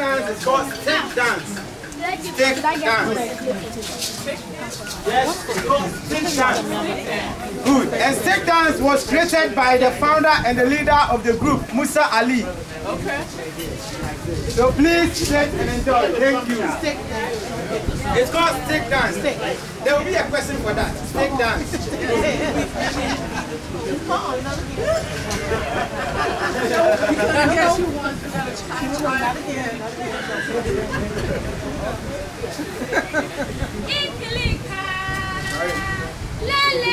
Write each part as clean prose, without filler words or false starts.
dance is called stick dance. Stick dance. Yes, it's called stick dance. Good. And stick dance was created by the founder and the leader of the group, Musa Ali. Okay. So please sit and enjoy. Thank you. It's called stick dance. There will be a question for that. Stick dance. Ikilika, la la la,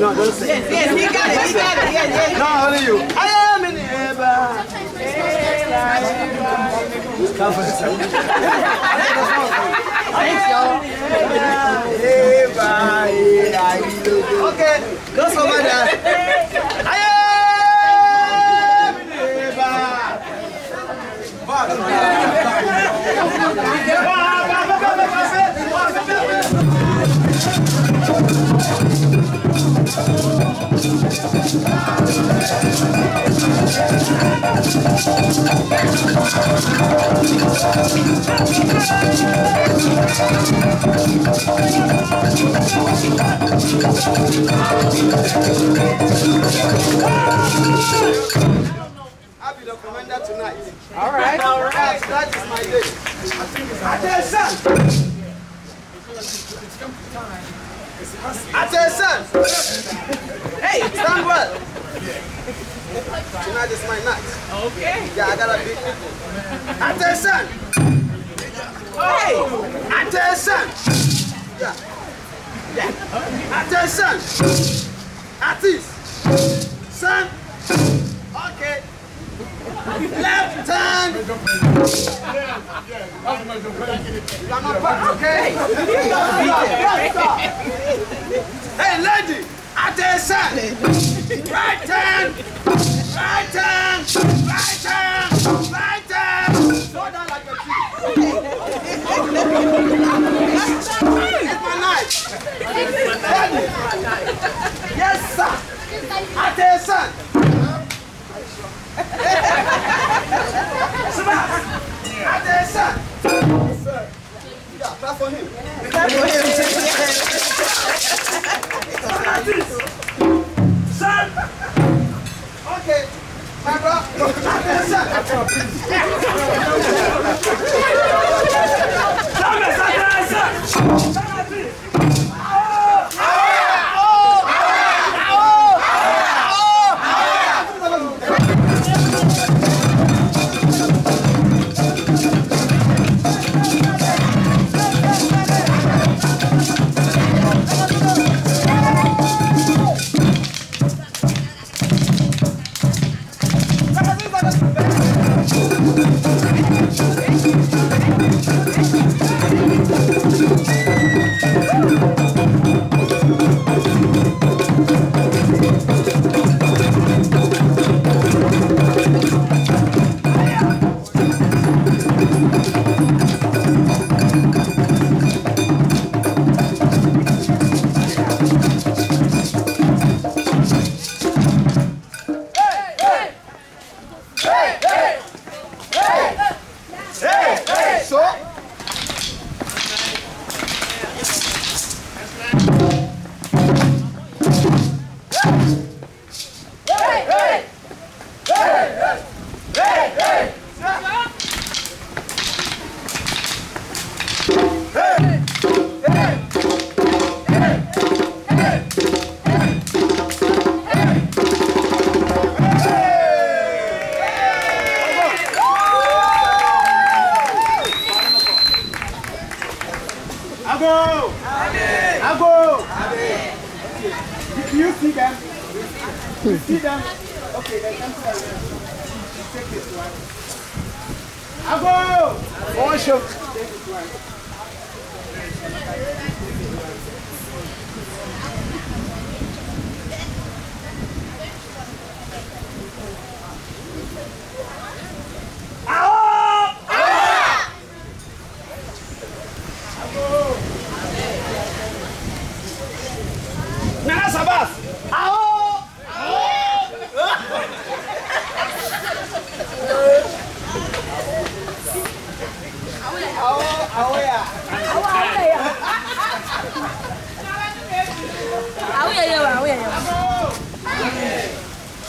No, don't say it. Yes, he got it, he got it. Yes, yes. No, only you. I am in heaven. Okay, go somewhere there. I am in heaven. I'll be the commander tonight. All right. All right. That is my day. I think it's attention. Attention! Hey, stand well! Tonight is my night. Okay. Yeah, I gotta beat people. Attention! Hey! Attention! Yeah. Yeah. Attention! Artist! Son! Okay. Left hand! You are not part, okay? Hey lady! Attention! Right hand! Right hand! Right hand! Right hand! Slow down like a kid! It's my life! Yes sir! Attention!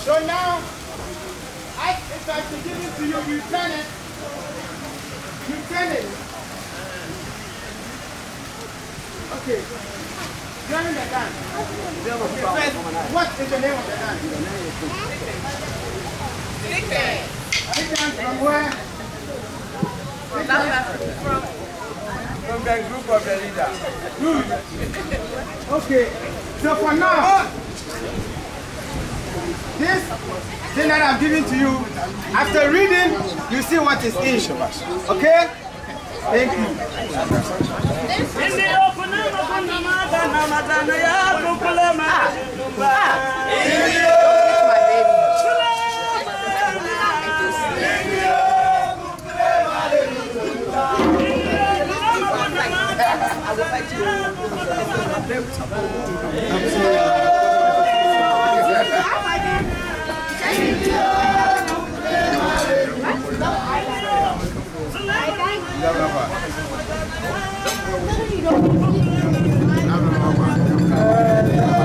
So now it to you, you turn it. You turn it. Okay. Join the dance. Okay, first, what is the name of the dance? Ikilika. From where? From South Africa. From the group of the leader. Good. Okay. So for now, this thing that I'm giving to you, after reading, you see what is in. Okay? Thank you. I don't know.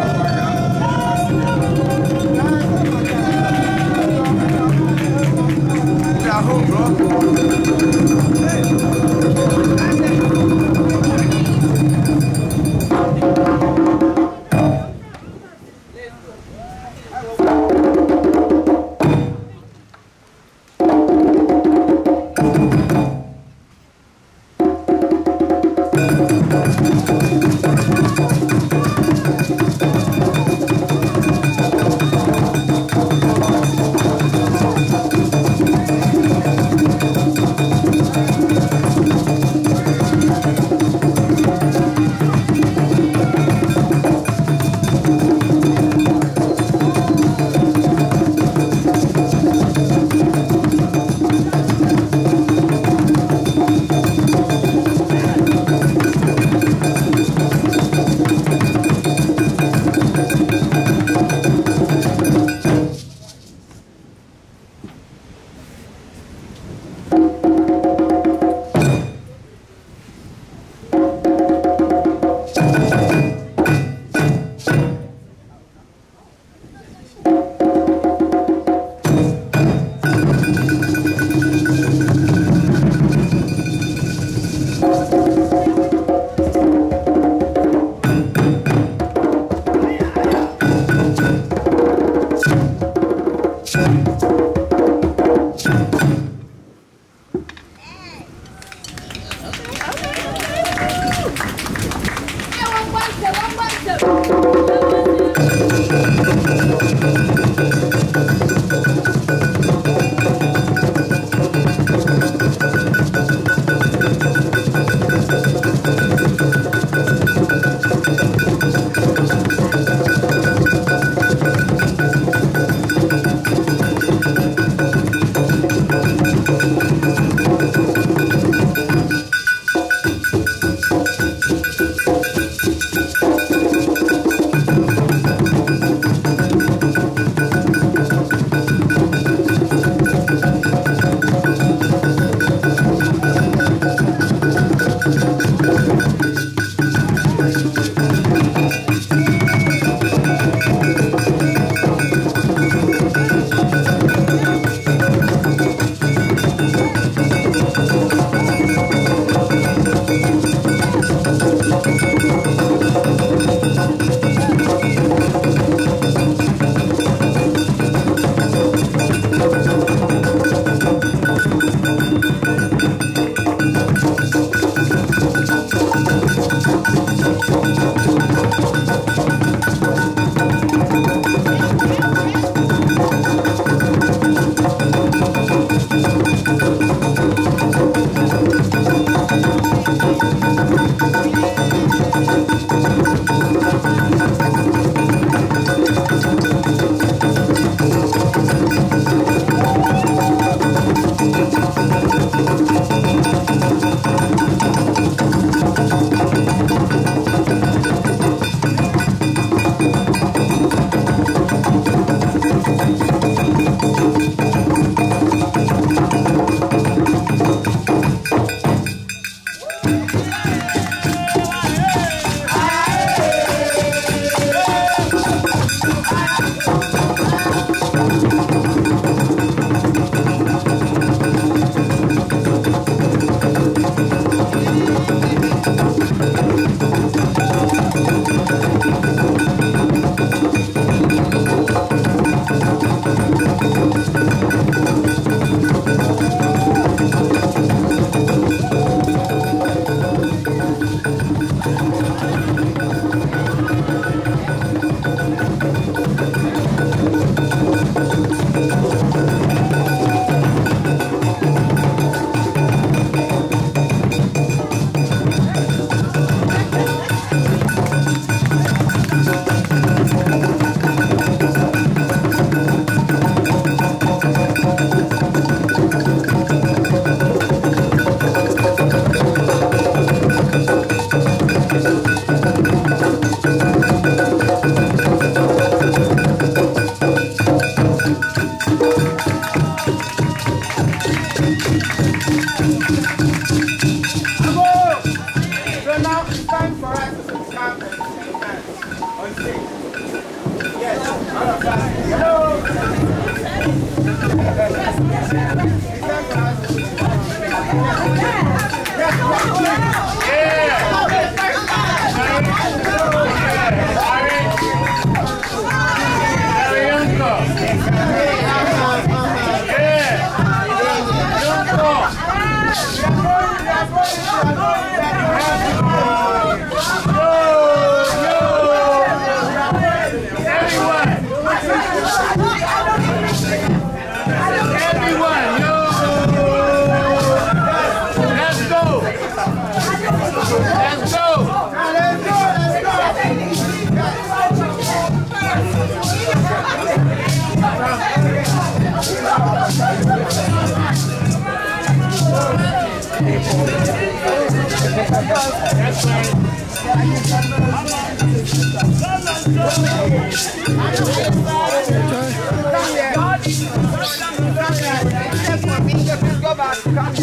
Let's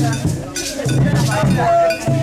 go back.